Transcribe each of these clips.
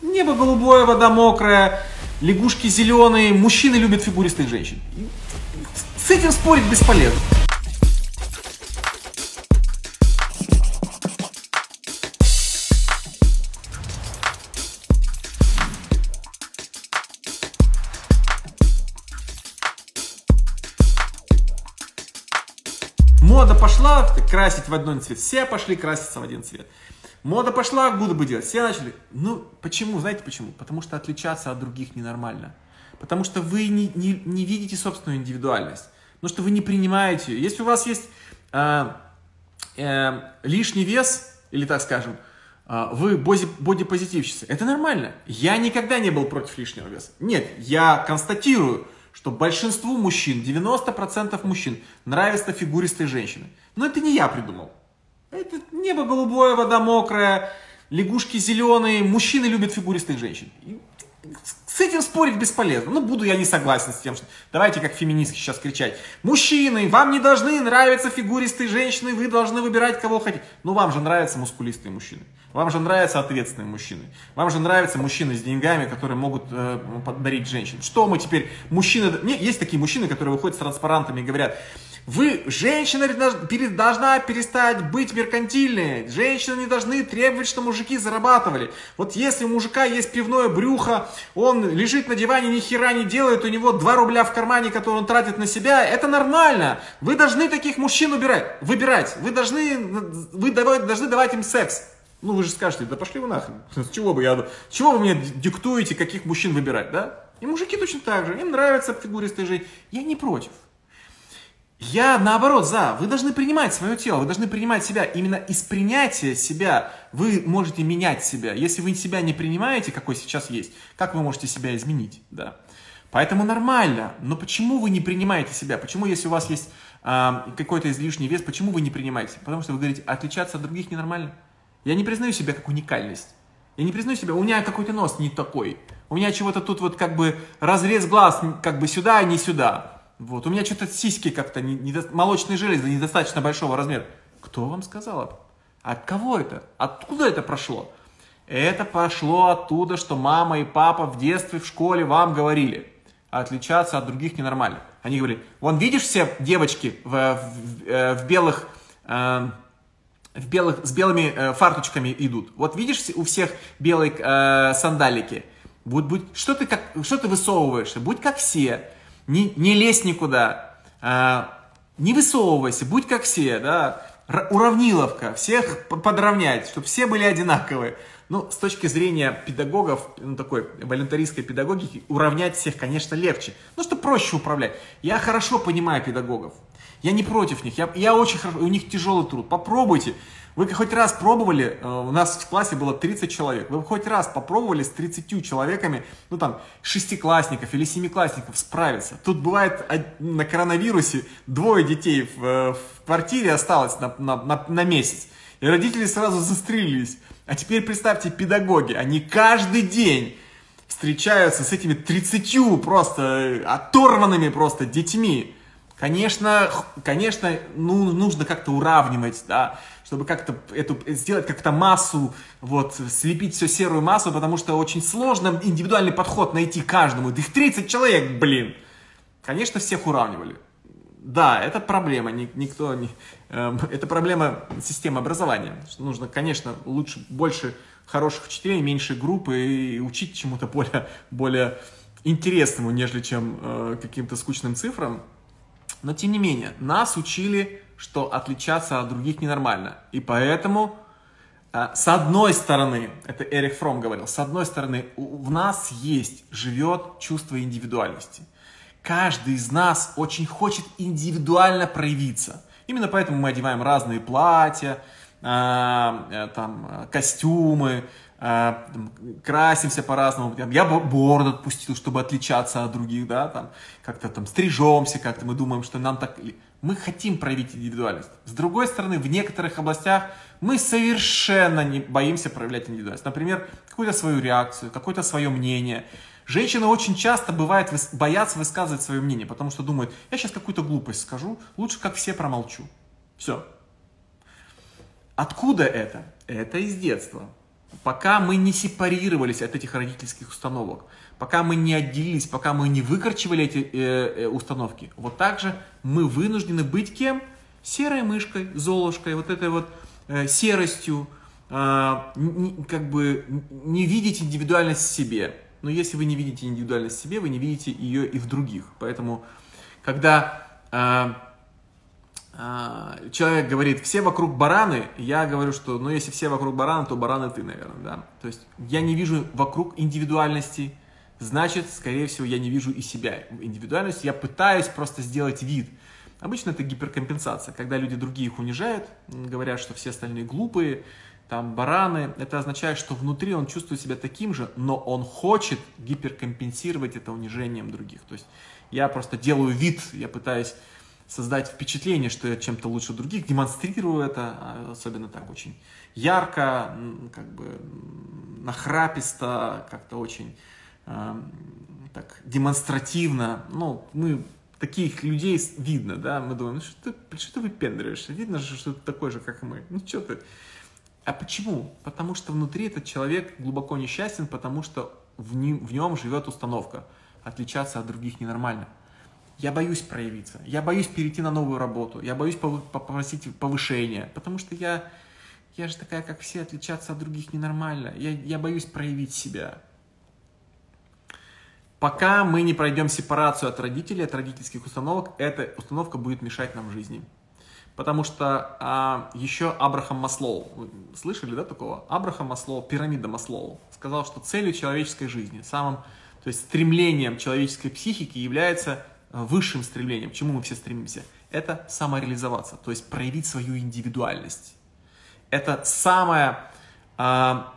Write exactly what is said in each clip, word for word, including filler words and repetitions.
Небо голубое, вода мокрая, лягушки зеленые, мужчины любят фигуристых женщин. С этим спорить бесполезно. Мода пошла красить в один цвет, все пошли краситься в один цвет. Мода пошла губы делать, все начали. Ну, почему? Знаете почему? Потому что отличаться от других ненормально. Потому что вы не, не, не видите собственную индивидуальность. Потому что вы не принимаете ее. Если у вас есть э, э, лишний вес, или так скажем, э, вы бодипозитивщицы, это нормально. Я никогда не был против лишнего веса. Нет, я констатирую, что большинству мужчин, девяносто процентов мужчин, нравятся фигуристые женщины. Но это не я придумал. Это небо голубое, вода мокрая, лягушки зеленые, мужчины любят фигуристых женщин. С этим спорить бесполезно. Ну, буду я не согласен с тем, что... Давайте как феминистки сейчас кричать. Мужчины, вам не должны нравиться фигуристые женщины, вы должны выбирать, кого хотите. Ну, вам же нравятся мускулистые мужчины. Вам же нравятся ответственные мужчины. Вам же нравятся мужчины с деньгами, которые могут э, подарить женщин. Что мы теперь... Мужчины... Нет, есть такие мужчины, которые выходят с транспарантами и говорят... Вы, женщина должна перестать быть меркантильной. Женщины не должны требовать, что мужики зарабатывали. Вот если у мужика есть пивное брюхо, он лежит на диване, ни хера не делает, у него два рубля в кармане, которые он тратит на себя, это нормально. Вы должны таких мужчин убирать, выбирать. Вы должны, вы должны давать им секс. Ну вы же скажете, да пошли вы нахрен. С чего бы я, с чего вы мне диктуете, каких мужчин выбирать, да? И мужики точно так же, им нравятся фигуристые жизни. Я не против. Я, наоборот, за. Вы должны принимать свое тело, вы должны принимать себя. Именно из принятия себя вы можете менять себя. Если вы себя не принимаете, какой сейчас есть, как вы можете себя изменить? Да. Поэтому нормально. Но почему вы не принимаете себя? Почему, если у вас есть э, какой-то излишний вес, почему вы не принимаете? Потому что вы говорите, отличаться от других ненормально. Я не признаю себя как уникальность. Я не признаю себя, у меня какой-то нос не такой. У меня чего-то тут вот как бы разрез глаз как бы сюда, а не сюда. Вот, у меня что-то сиськи как-то, не, не, молочные железы недостаточно большого размера. Кто вам сказал это? От кого это? Откуда это прошло? Это пошло оттуда, что мама и папа в детстве, в школе вам говорили. Отличаться от других ненормально. Они говорили, вон видишь все девочки в, в, в белых, в белых, с белыми фарточками идут. Вот видишь у всех белые сандалики. Будь, будь, что ты, как, что ты высовываешься? Будь как все. Не, не лезь никуда, а, не высовывайся, будь как все, да, Р, уравниловка, всех подравнять, чтобы все были одинаковые. Ну, с точки зрения педагогов, ну, такой волонтаристской педагогики, уравнять всех, конечно, легче. Ну, что проще управлять. Я хорошо понимаю педагогов, я не против них, я, я очень хорошо, у них тяжелый труд, попробуйте. Вы хоть раз пробовали, у нас в классе было тридцать человек, вы хоть раз попробовали с тридцатью человеками, ну там, шестиклассников или семиклассников справиться? Тут бывает на коронавирусе двое детей в, в квартире осталось на, на, на, на месяц, и родители сразу застрелились. А теперь представьте, педагоги, они каждый день встречаются с этими тридцатью просто оторванными просто детьми. Конечно, конечно, ну, нужно как-то уравнивать, да, чтобы как-то эту, сделать как-то массу, вот, слепить всю серую массу, потому что очень сложно индивидуальный подход найти каждому. Да их тридцать человек, блин! Конечно, всех уравнивали. Да, это проблема, никто не... Э, это проблема системы образования. Нужно, конечно, лучше, больше хороших учителей, меньше группы и учить чему-то более, более интересному, нежели чем э, каким-то скучным цифрам. Но, тем не менее, нас учили, что отличаться от других ненормально. И поэтому, с одной стороны, это Эрих Фромм говорил, с одной стороны, в нас есть, живет чувство индивидуальности. Каждый из нас очень хочет индивидуально проявиться. Именно поэтому мы одеваем разные платья, там, костюмы, красимся по-разному. Я бороду отпустил, чтобы отличаться от других, да, там, как-то там стрижемся, как-то мы думаем, что нам так... Мы хотим проявить индивидуальность. С другой стороны, в некоторых областях мы совершенно не боимся проявлять индивидуальность. Например, какую-то свою реакцию, какое-то свое мнение. Женщины очень часто бывает боятся высказывать свое мнение, потому что думают, я сейчас какую-то глупость скажу, лучше как все промолчу. Все. Откуда это? Это из детства. Пока мы не сепарировались от этих родительских установок, пока мы не отделились, пока мы не выкорчевали эти э, э, установки, вот так же мы вынуждены быть кем? Серой мышкой, золушкой, вот этой вот э, серостью, э, не, как бы не видеть индивидуальность в себе. Но если вы не видите индивидуальность в себе, вы не видите ее и в других. Поэтому, когда э, э, человек говорит, все вокруг бараны, я говорю, что, ну, если все вокруг бараны, то бараны ты, наверное, да. То есть я не вижу вокруг индивидуальности, значит, скорее всего, я не вижу и себя индивидуальность. Я пытаюсь просто сделать вид. Обычно это гиперкомпенсация, когда люди других унижают, говорят, что все остальные глупые, там бараны. Это означает, что внутри он чувствует себя таким же, но он хочет гиперкомпенсировать это унижением других. То есть я просто делаю вид, я пытаюсь создать впечатление, что я чем-то лучше других, демонстрирую это, особенно так очень ярко, как бы нахраписто, как-то очень э, так демонстративно. Ну, мы... Таких людей видно, да, мы думаем, ну что ты, что ты выпендриваешься, видно же, что ты такой же, как мы, ну что ты. А почему? Потому что внутри этот человек глубоко несчастен, потому что в нем, в нем живет установка, отличаться от других ненормально. Я боюсь проявиться, я боюсь перейти на новую работу, я боюсь попросить повышения, потому что я, я же такая, как все, отличаться от других ненормально, я, я боюсь проявить себя. Пока мы не пройдем сепарацию от родителей, от родительских установок, эта установка будет мешать нам в жизни. Потому что а, еще Абрахам Маслоу, вы слышали, да, такого? Абрахам Маслоу, пирамида Маслоу, сказал, что целью человеческой жизни, самым, то есть стремлением человеческой психики является высшим стремлением, к чему мы все стремимся. Это самореализоваться, то есть проявить свою индивидуальность. Это самое...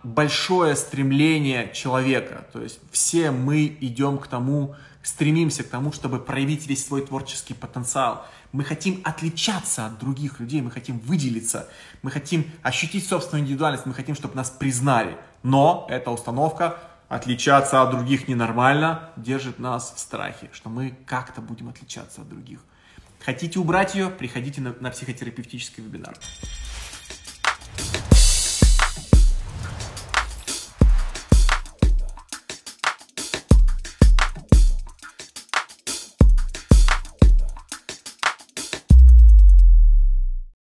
большое стремление человека, то есть все мы идем к тому, стремимся к тому, чтобы проявить весь свой творческий потенциал. Мы хотим отличаться от других людей, мы хотим выделиться, мы хотим ощутить собственную индивидуальность, мы хотим, чтобы нас признали. Но эта установка «отличаться от других ненормально» держит нас в страхе, что мы как-то будем отличаться от других. Хотите убрать ее? Приходите на, на психотерапевтический вебинар.